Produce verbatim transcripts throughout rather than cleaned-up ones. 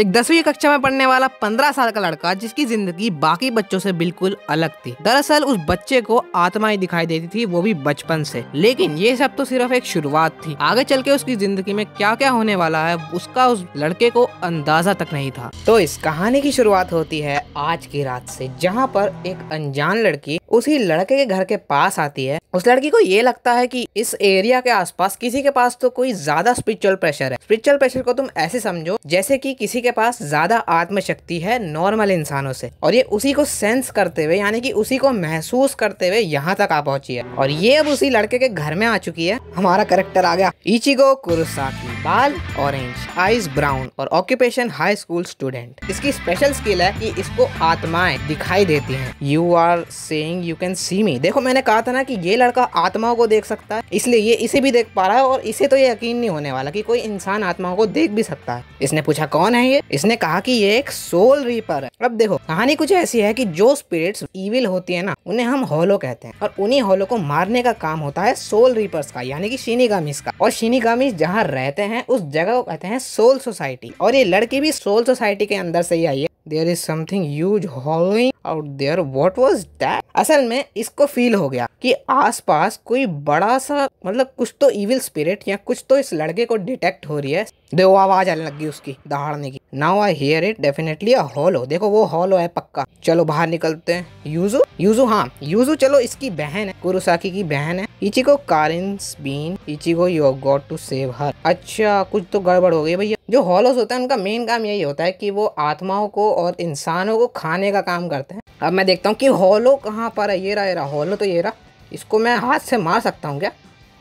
एक दसवीं कक्षा में पढ़ने वाला पंद्रह साल का लड़का जिसकी जिंदगी बाकी बच्चों से बिल्कुल अलग थी। दरअसल उस बच्चे को आत्मा ही दिखाई देती थी, वो भी बचपन से। लेकिन ये सब तो सिर्फ एक शुरुआत थी, आगे चल के उसकी जिंदगी में क्या क्या होने वाला है उसका उस लड़के को अंदाजा तक नहीं था। तो इस कहानी की शुरुआत होती है आज की रात से, जहाँ पर एक अनजान लड़की उसी लड़के के घर के पास आती है। उस लड़की को ये लगता है कि इस एरिया के आसपास किसी के पास तो कोई ज्यादा स्पिरिचुअल प्रेशर है। स्पिरिचुअल प्रेशर को तुम ऐसे समझो जैसे कि किसी के पास ज्यादा आत्मशक्ति है नॉर्मल इंसानों से, और ये उसी को सेंस करते हुए यानी कि उसी को महसूस करते हुए यहाँ तक आ पहुंची है। और ये अब उसी लड़के के घर में आ चुकी है। हमारा कैरेक्टर आ गया इचिगो कुरोसाकी। बाल ऑरेंज, आईज ब्राउन और ऑक्यूपेशन हाई स्कूल स्टूडेंट। इसकी स्पेशल स्किल है कि इसको आत्माएं दिखाई देती हैं। You are saying you can see me. देखो मैंने कहा था ना कि ये लड़का आत्माओं को देख सकता है, इसलिए ये इसे भी देख पा रहा है और इसे तो ये यकीन नहीं होने वाला कि कोई इंसान आत्माओं को देख भी सकता है। इसने पूछा कौन है ये, इसने कहा कि ये एक सोल रीपर है। अब देखो कहानी कुछ ऐसी है कि जो स्पिरिट्स इविल होती है ना उन्हें हम होलो कहते हैं, और उन्हीं होलो को मारने का काम होता है सोल रीपर्स का यानी कि शिनिगामीज का। और शिनिगामीज जहाँ रहते हैं उस जगह को कहते हैं सोल सोसाइटी, और ये लड़की भी सोल सोसाइटी के अंदर से ही आई है। There is something huge hollowing out there, what was that. असल में इसको फील हो गया कि आसपास कोई बड़ा सा मतलब कुछ तो इविल स्पिरिट या कुछ तो इस लड़के को डिटेक्ट हो रही है। देखो आवाज आने लगी उसकी दहाड़ने की। Now I hear it, definitely a hollow. देखो वो होलो है पक्का। चलो बाहर निकलते हैं। यूजू यूजू हाँ यूजू चलो इसकी बहन है, कुरोसाकी की बहन है। Ichigo Karin's been Ichigo you got to save her. अच्छा कुछ तो गड़बड़ हो गई भैया। जो होलोस होता है उनका मेन काम यही होता है कि वो आत्माओं को और इंसानों को खाने का काम करते हैं। अब मैं देखता हूँ कि होलो कहाँ पर है। ये रहा ये रहा होलो, तो ये रहा। इसको मैं हाथ से मार सकता हूँ क्या?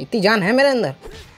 इतनी जान है मेरे अंदर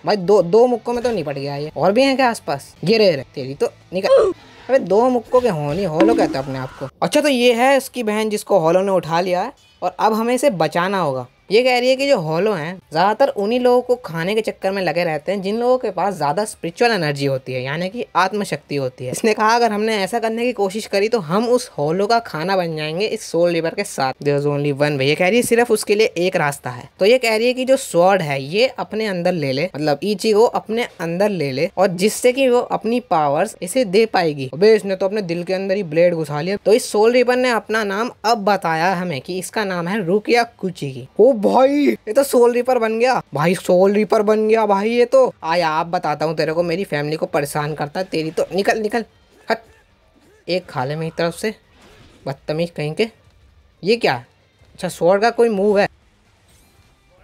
भाई। दो दो मुक्कों में तो निपट गया ये। और भी हैं क्या आसपास? ये रे रे तेरी तो निकल। अरे दो मुक्कों के होनी होलो कहते हैं अपने आप को। अच्छा तो ये है उसकी बहन जिसको होलो ने उठा लिया है, और अब हमें इसे बचाना होगा। ये कह रही है कि जो होलो हैं ज़्यादातर उन्हीं लोगों को खाने के चक्कर में लगे रहते हैं जिन लोगों के पास ज़्यादा स्पिरिचुअल एनर्जी होती है यानी कि आत्मशक्ति होती है। इसने कहा अगर हमने ऐसा करने की कोशिश करी तो हम उस होलो का खाना बन जाएंगे इस सोल लीवर के साथ। There is only one way, ये कह रही है सिर्फ उसके लिए एक रास्ता है। तो ये कह रही है कि जो स्वॉर्ड है ये अपने अंदर ले ले, मतलब इचिगो अपने अंदर ले ले, और जिससे कि वो अपनी पावर्स इसे दे पाएगी। अबे इसने तो अपने दिल के अंदर ही ब्लेड घुसा लिया। तो इस सोल रीपर ने अपना नाम अब बताया हमें कि इसका नाम है रुकिया कुचिकी। भाई ये तो सोल रीपर बन गया भाई, सोल रीपर बन गया भाई ये तो। आया आप बताता हूँ तेरे को, मेरी फैमिली को परेशान करता है तेरी तो। निकल निकल हट, एक खा ले मेरी तरफ से बदतमीज कहीं के। ये क्या? अच्छा स्वॉर्ड का कोई मूव है।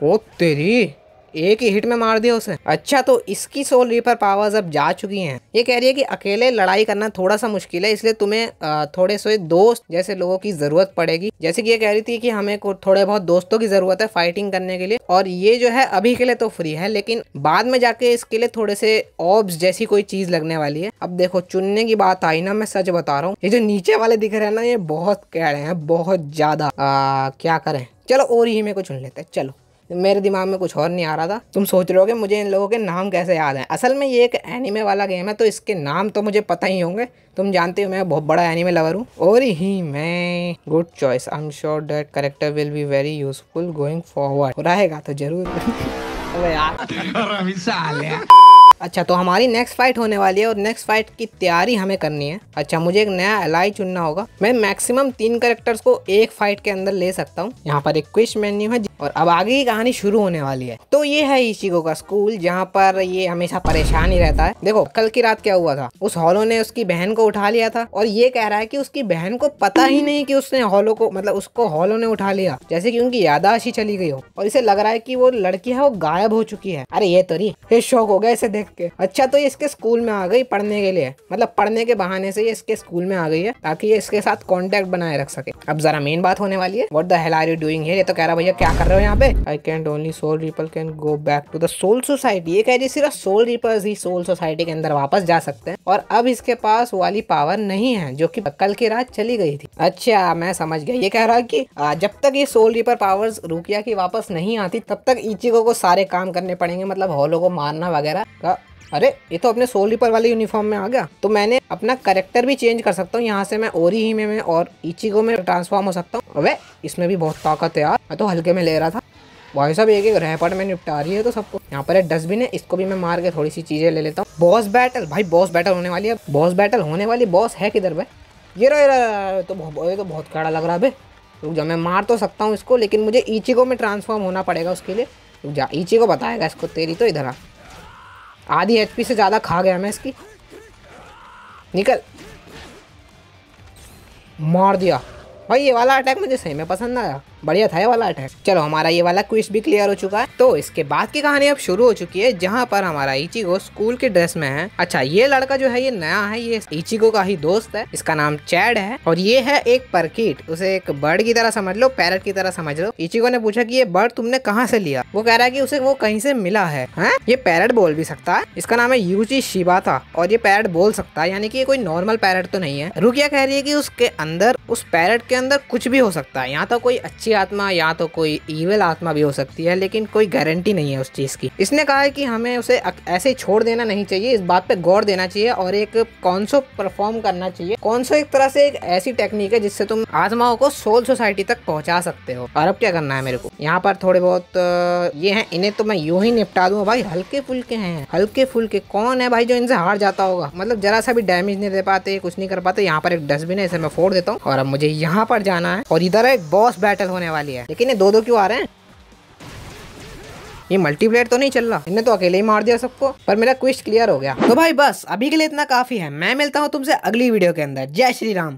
ओ तेरी, एक ही हिट में मार दिया उसे। अच्छा तो इसकी सोल रीपर पावर्स अब जा चुकी हैं। ये कह रही है कि अकेले लड़ाई करना थोड़ा सा मुश्किल है, इसलिए तुम्हें थोड़े से दोस्त जैसे लोगों की जरूरत पड़ेगी। जैसे कि ये कह रही थी कि हमें थोड़े बहुत दोस्तों की जरूरत है फाइटिंग करने के लिए, और ये जो है अभी के लिए तो फ्री है लेकिन बाद में जाके इसके लिए थोड़े से ऑब्स जैसी कोई चीज लगने वाली है। अब देखो चुनने की बात आई ना, मैं सच बता रहा हूँ ये जो नीचे वाले दिख रहे हैं ना ये बहुत कह रहे हैं बहुत ज्यादा। क्या करें, चलो और ही में को चुन लेते हैं। चलो मेरे दिमाग में कुछ और नहीं आ रहा था। तुम सोच रहे होगे मुझे इन लोगों के नाम कैसे याद हैं। असल में ये एक एनीमे वाला गेम है तो इसके नाम तो मुझे पता ही होंगे। तुम जानते हो मैं बहुत बड़ा एनीमे लवर हूँ। और ही मैं good choice, I am sure that character will be very useful going forward. रहेगा तो जरूर। अरे यार अच्छा तो हमारी नेक्स्ट फाइट होने वाली है और नेक्स्ट फाइट की तैयारी हमें करनी है। अच्छा मुझे एक नया एलाई चुनना होगा। मैं मैक्सिमम तीन कैरेक्टर्स को एक फाइट के अंदर ले सकता हूँ। यहाँ पर एक क्विश मेन्यू है और अब आगे की कहानी शुरू होने वाली है। तो ये है इचिगो का स्कूल जहाँ पर ये हमेशा परेशान ही रहता है। देखो कल की रात क्या हुआ था, उस होलो ने उसकी बहन को उठा लिया था और ये कह रहा है कि उसकी बहन को पता ही नहीं कि उसने होलो को मतलब उसको होलो ने उठा लिया, जैसे कि उनकी याददाश्त ही चली गई हो और इसे लग रहा है कि वो लड़की है वो गायब हो चुकी है। अरे ये तो नहीं, ये शौक हो गया इसे देख के। अच्छा तो ये इसके स्कूल में आ गई पढ़ने के लिए, मतलब पढ़ने के बहाने से ये इसके स्कूल में आ गई है ताकि ये इसके साथ कांटेक्ट बनाए रख सके। अब जरा मेन बात होने वाली है, what the hell are you doing here. ये तो कह रहा भैया क्या कर रहे हो यहाँ पे। I can only soul reaper can go back to the soul society. ये कह रही सिर्फ सोल रीपर्स ही सोल सोसाइटी के अंदर वापस जा सकते हैं और अब इसके पास वाली पावर नहीं है जो की कल की रात चली गई थी। अच्छा मैं समझ गया, ये कह रहा है की जब तक ये सोल रीपर पावर्स रुकिया की वापस नहीं आती तब तक इचिगो को सारे काम करने पड़ेंगे, मतलब होलो को मारना वगैरह। अरे ये तो अपने सोल रीपर वाले यूनिफॉर्म में आ गया। तो मैंने अपना कैरेक्टर भी चेंज कर सकता हूँ, यहाँ से मैं ओरी ही में, में और इचिगो में ट्रांसफॉर्म हो सकता हूँ। अबे इसमें भी बहुत ताकत है यार, मैं तो हल्के में ले रहा था। भाई साहब एक एक रहपट में निपटा रही है तो सबको। यहाँ पर डस्टबिन है, इसको भी मैं मार के थोड़ी सी चीजें ले लेता हूँ। बॉस बैटल, भाई बॉस बैटल होने वाली है, बॉस बैटल होने वाली। बॉस है किधर भाई? ये रहा, ये रहा। तो ये तो बहुत कड़ा लग रहा है भाई। रुक जा, मैं मार तो सकता हूँ इसको, लेकिन मुझे इचिगो में ट्रांसफॉर्म होना पड़ेगा उसके लिए। रुक जा, इचिगो बताएगा इसको तेरी। तो इधर आ, आधी एच पी से ज़्यादा खा गया मैं इसकी। निकल, मार दिया भाई। ये वाला अटैक मुझे सही में पसंद आया, बढ़िया था ये वाला अटैक। चलो, हमारा ये वाला क्विज भी क्लियर हो चुका है। तो इसके बाद की कहानी अब शुरू हो चुकी है, जहाँ पर हमारा इचिगो स्कूल के ड्रेस में है। अच्छा, ये लड़का जो है ये नया है, ये इचिगो का ही दोस्त है, इसका नाम चैड है। और ये है एक परकीट, उसे एक बर्ड की तरह समझ लो, पैरट की तरह समझ लो। इचिगो ने पूछा कि ये बर्ड तुमने कहाँ से लिया? वो कह रहा है कि उसे वो कहीं से मिला है। हाँ? ये पैरट बोल भी सकता है, इसका नाम है यूची शिबाता, और ये पैरट बोल सकता है, यानी कि ये कोई नॉर्मल पैरट तो नहीं है। रुकिया कह रही है कि उसके अंदर, उस पैरट के अंदर कुछ भी हो सकता है, यहाँ तो कोई अच्छी आत्मा या तो कोई इविल आत्मा भी हो सकती है, लेकिन कोई गारंटी नहीं है उस चीज की। इसने कहा है कि हमें उसे ऐसे ही छोड़ देना नहीं चाहिए, इस बात पे गौर देना चाहिए और एक कॉन्सो परफॉर्म करना चाहिए। कॉन्सो एक तरह से एक ऐसी टेक्निक है जिससे तुम आत्माओं को सोल सोसाइटी तक पहुंचा सकते हो। और अब क्या करना है मेरे को? यहाँ पर थोड़े बहुत ये है, इन्हें तो मैं यूं ही निपटा दूंगा भाई, हल्के फुल्के हैं, हल्के फुल्के। कौन है भाई जो इनसे हार जाता होगा? मतलब जरा सा भी डैमेज नहीं दे पाते, कुछ नहीं कर पाते। यहाँ पर एक डस्टबिन है, इसे मैं फोड़ देता हूँ। और अब मुझे यहाँ पर जाना है, और इधर एक बॉस बैटल होने वाली है। लेकिन ये दो दो क्यों आ रहे हैं? ये मल्टीप्लेयर तो नहीं चल रहा, इन्हें तो अकेले ही मार दिया सबको। पर मेरा क्विज क्लियर हो गया। तो भाई बस अभी के लिए इतना काफी है, मैं मिलता हूँ तुमसे अगली वीडियो के अंदर। जय श्री राम।